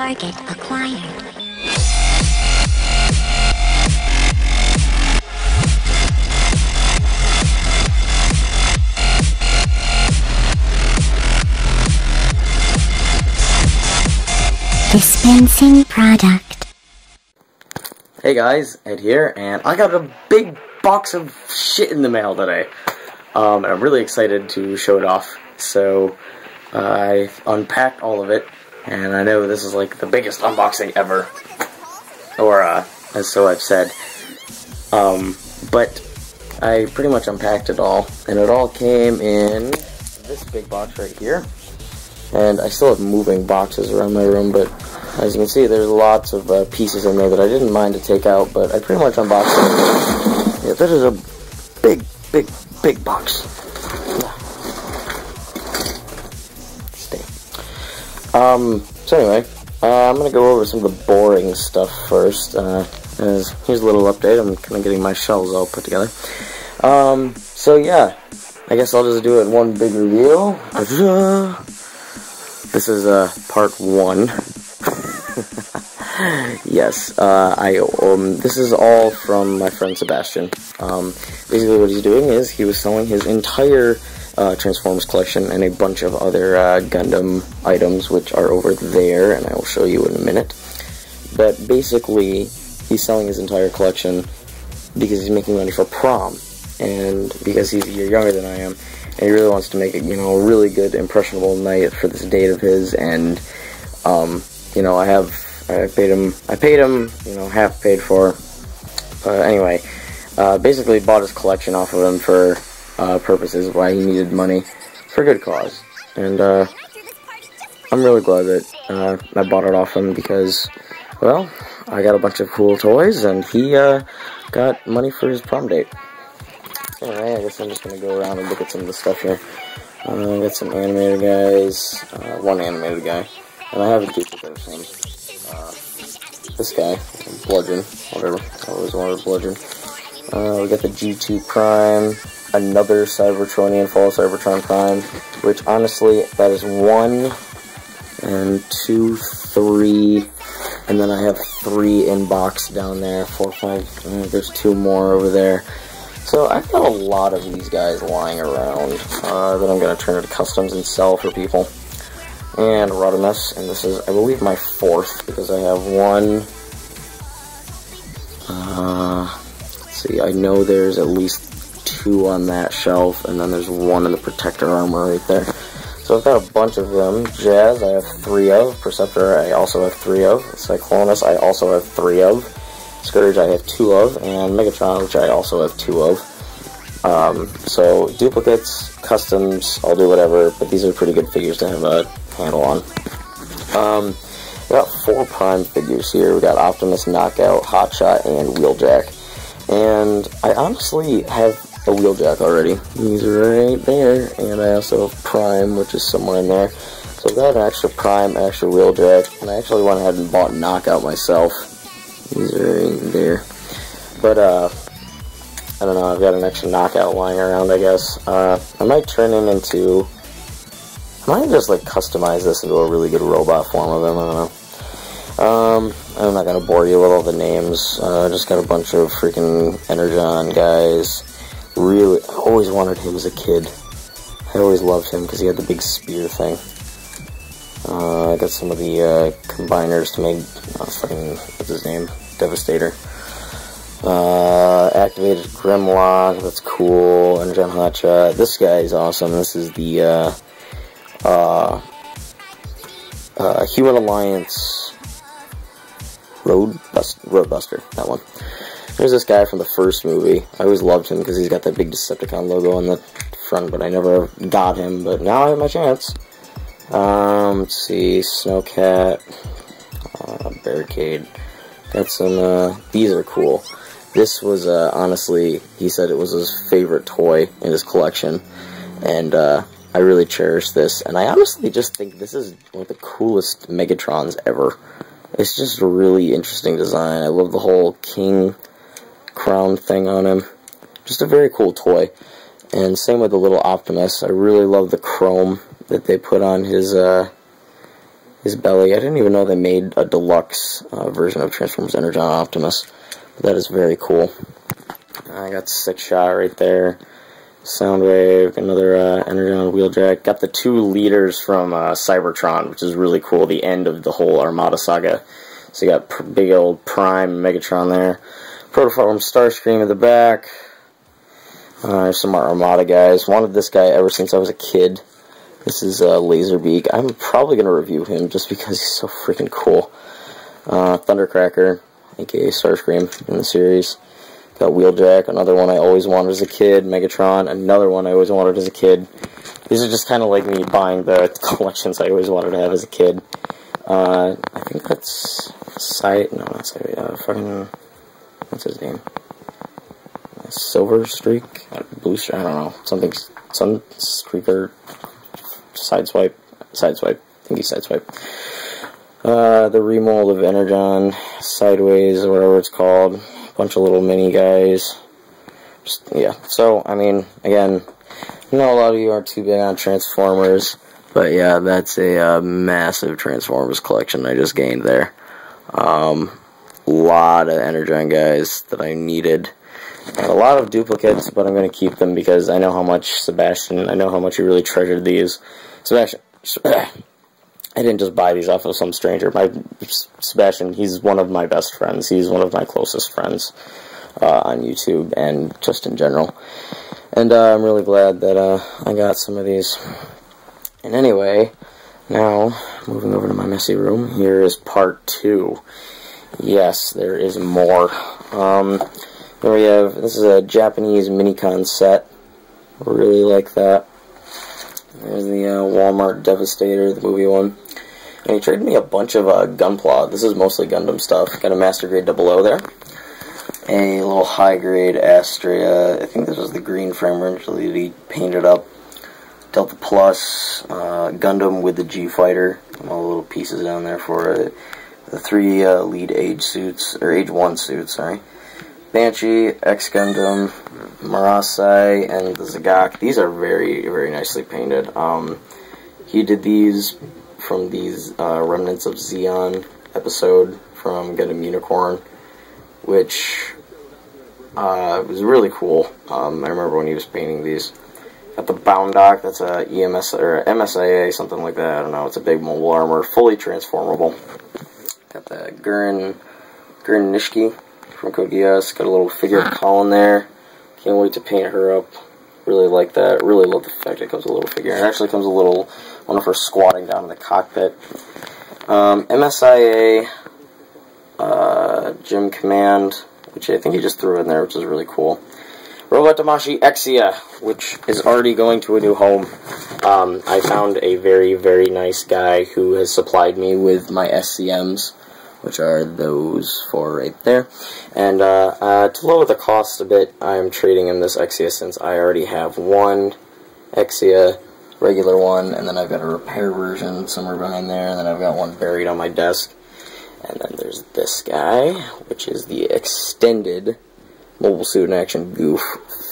Target acquired. Dispensing product. Hey guys, Ed here, and I got a big box of shit in the mail today. And I'm really excited to show it off. So, I unpacked all of it, and I know this is like the biggest unboxing ever. Or, as so I've said. But I pretty much unpacked it all, and it all came in this big box right here. And I still have moving boxes around my room, but as you can see, there's lots of pieces in there that I didn't mind to take out, but I pretty much unboxed them. Yeah, this is a big box. Stay. So anyway, I'm going to go over some of the boring stuff first. Here's a little update. I'm kind of getting my shelves all put together. So yeah, I guess I'll just do it in one big reveal. This is part one. Yes, this is all from my friend Sebastian. Basically, what he's doing is he was selling his entire Transformers collection and a bunch of other Gundam items, which are over there, and I will show you in a minute. But basically, he's selling his entire collection because he's making money for prom, and because he's a year younger than I am. And he really wants to make it, you know, a really good, impressionable night for this date of his, and, you know, I paid him, you know, half paid for, but anyway, basically bought his collection off of him for, purposes why he needed money, for good cause, and, I'm really glad that, I bought it off him because, well, I got a bunch of cool toys, and he, got money for his prom date. Anyway, I guess I'm just going to go around and look at some of the stuff here. I got some animated guys, one animated guy, and I have a duplicate of him. This guy, Bludgeon, whatever, I always wanted Bludgeon. We got the G2 Prime, another Cybertronian, Fall Cybertron Prime, which honestly, that is 1 and 2, 3, and then I have 3 in box down there, 4, 5, there's 2 more over there. So I've got a lot of these guys lying around that I'm going to turn into customs and sell for people. And Rodimus, and this is, I believe, my 4th, because I have one, let's see, I know there's at least 2 on that shelf, and then there's 1 in the Protector armor right there. So I've got a bunch of them. Jazz, I have 3 of. Perceptor, I also have 3 of. Cyclonus, I also have 3 of. Scourge I have 2 of, and Megatron, which I also have 2 of. So, duplicates, customs, I'll do whatever, but these are pretty good figures to have a handle on. We got 4 prime figures here. We got Optimus, Knockout, Hotshot, and Wheeljack. And I honestly have a Wheeljack already. He's right there, and I also have Prime, which is somewhere in there. So I've got an extra Prime, extra Wheeljack, and I actually went ahead and bought Knockout myself. He's right there. But, I don't know, I've got an extra Knockout lying around, I guess. I might turn him into... I might just, like, customize this into a really good robot form of him, I don't know. I'm not gonna bore you with all the names. I just got a bunch of freaking Energon guys. Really, I always wanted him as a kid. I always loved him, because he had the big spear thing. I got some of the combiners to make fucking what's his name? Devastator. Activated Grimlock, that's cool. And Energon Hotshot. This guy is awesome. This is the Human Alliance Roadbuster, that one. There's this guy from the first movie. I always loved him because he's got that big Decepticon logo on the front, but I never got him, but now I have my chance. Let's see, Snowcat, Barricade, got some, these are cool. This was, honestly, he said it was his favorite toy in his collection, and, I really cherish this, and I honestly just think this is one of the coolest Megatrons ever. It's just a really interesting design. I love the whole king crown thing on him. Just a very cool toy. And same with the little Optimus, I really love the chrome that they put on his his belly. I didn't even know they made a deluxe version of Transformers Energon Optimus. But that is very cool. I got Sideswipe right there. Soundwave, another Energon Wheeljack. Got the 2 leaders from Cybertron, which is really cool. The end of the whole Armada saga. So you got big old Prime Megatron there. Protoform Starscream at the back. Some Armada guys. Wanted this guy ever since I was a kid. This is Laserbeak. I'm probably going to review him just because he's so freaking cool. Thundercracker, aka Starscream in the series. Got Wheeljack, another one I always wanted as a kid. Megatron, another one I always wanted as a kid. These are just kind of like me buying the collections I always wanted to have as a kid. I think that's... What's his name? Silver Streak? Blue Streak? I don't know. Something... Sun Streaker... Sideswipe? Sideswipe. I think he's Sideswipe. The remold of Energon. Sideways, or whatever it's called. Bunch of little mini guys. Just, yeah. So, I mean, again, I know a lot of you aren't too big on Transformers, but yeah, that's a massive Transformers collection I just gained there. Lot of Energon guys that I needed. A lot of duplicates, but I'm going to keep them because I know how much Sebastian he really treasured these. Sebastian, I didn't just buy these off of some stranger. Sebastian, he's one of my best friends. He's one of my closest friends on YouTube and just in general. And I'm really glad that I got some of these. And anyway, now moving over to my messy room. Here is part 2. Yes, there is more. Here we have, this is a Japanese Minicon set. Really like that. There's the Walmart Devastator, the movie one. And he traded me a bunch of Gunpla. This is mostly Gundam stuff. Got a Master Grade Double-O there. A little High Grade Astrea. I think this was the green frame range that he painted up. Delta Plus, Gundam with the G-Fighter. All the little pieces down there for it. The 3 lead age suits, or age 1 suits, sorry. Banshee, X-Gundam, Marasai, and the Zagak. These are very, very nicely painted. He did these from these Remnants of Zeon episode from Gundam Unicorn, which was really cool. I remember when he was painting these. At the Boundock, that's a EMS, or MSIA, something like that, I don't know. It's a big mobile armor, fully transformable. Got the Gurren Nishiki from Code Geass. Got a little figure of Colin there. Can't wait to paint her up. Really like that. Really love the fact that it comes with a little figure. It actually comes with a little one of her squatting down in the cockpit. MSIA Gym Command, which I think he just threw in there, which is really cool. Robot Damashi Exia, which is already going to a new home. I found a very, very nice guy who has supplied me with my SCMs, which are those 4 right there. And to lower the cost a bit, I'm trading in this Exia since I already have one Exia, regular one, and then I've got a repair version somewhere behind there, and then I've got one buried on my desk. And then there's this guy, which is the extended Mobile Suit in Action Goof.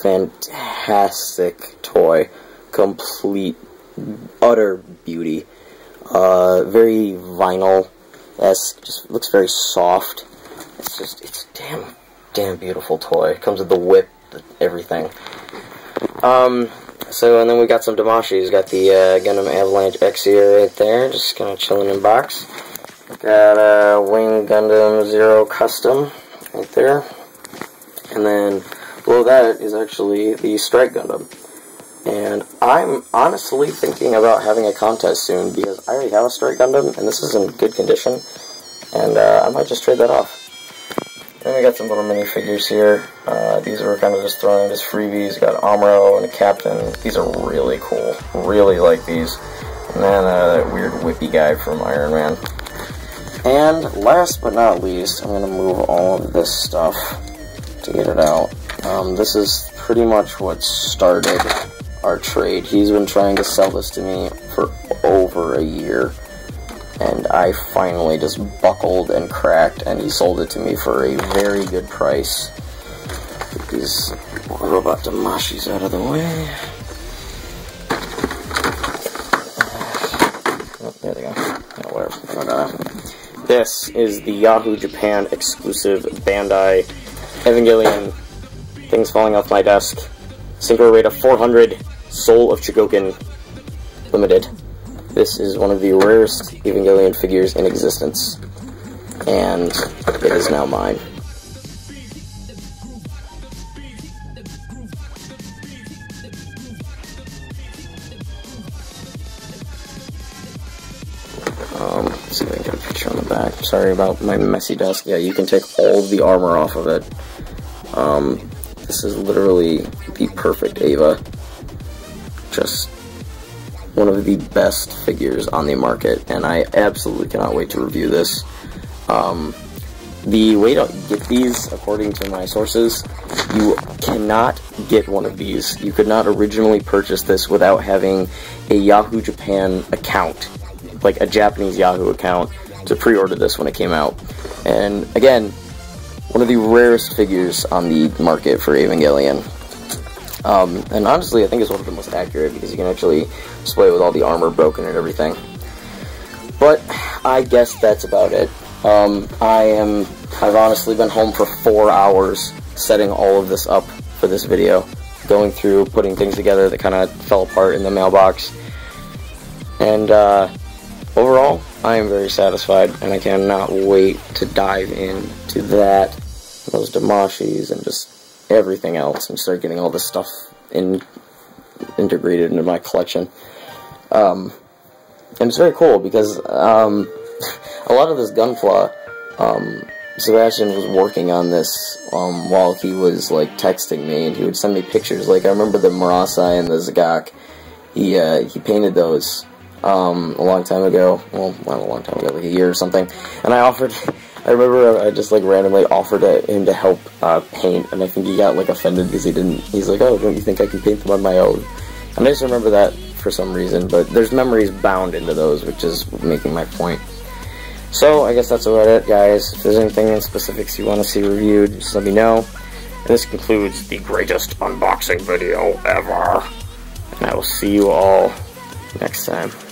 Fantastic toy. Complete, utter beauty. Very vinyl-esque. Just looks very soft. It's just, it's a damn, damn beautiful toy. It comes with the whip, everything. And then we got some Damashi. He's got the Gundam Avalanche Exia right there. Just kind of chilling in box. Got Wing Gundam Zero Custom right there. And then below that is actually the Strike Gundam. And I'm honestly thinking about having a contest soon because I already have a Strike Gundam and this is in good condition. And I might just trade that off. Then we got some little minifigures here. These were kind of just thrown in as freebies. Got Amuro and a Captain. These are really cool. Really like these. And then that weird whippy guy from Iron Man. And last but not least, I'm going to move all of this stuff to get it out. This is pretty much what started our trade. He's been trying to sell this to me for over a year, and I finally just buckled and cracked, and he sold it to me for a very good price. Get these Robot Damashis out of the way. Oh, there they go. Oh, whatever. This is the Yahoo Japan exclusive Bandai Evangelion. Things falling off my desk. Synchro rate of 400. Soul of Chogokin Limited. This is one of the rarest Evangelion figures in existence, and it is now mine. Let's see if I can get a picture on the back. Sorry about my messy desk. Yeah, you can take all the armor off of it. This is literally the perfect Eva. Just one of the best figures on the market, and I absolutely cannot wait to review this. The way to get these, according to my sources, you cannot get one of these. You could not originally purchase this without having a Yahoo Japan account, like a Japanese Yahoo account, to pre-order this when it came out. And again, one of the rarest figures on the market for Evangelion. And honestly, I think it's one of the most accurate, because you can actually display it with all the armor broken and everything. But I guess that's about it. I've honestly been home for 4 hours setting all of this up for this video, going through, putting things together that kind of fell apart in the mailbox. And overall, I am very satisfied, and I cannot wait to dive into that, those Damashis, and just everything else, and start getting all this stuff integrated into my collection. And it's very cool, because a lot of this Gunpla, Sebastian was working on this while he was like texting me, and he would send me pictures. Like, I remember the Marasai and the Zagak, he painted those a long time ago. Well, not a long time ago, like a year or something. And I offered... I remember I just like randomly offered him to help paint, and I think he got like offended because he didn't. He's like, "Oh, don't you think I can paint them on my own?" And I just remember that for some reason, but there's memories bound into those, which is making my point. So I guess that's about it, guys. If there's anything in specifics you want to see reviewed, just let me know. And this concludes the greatest unboxing video ever, and I will see you all next time.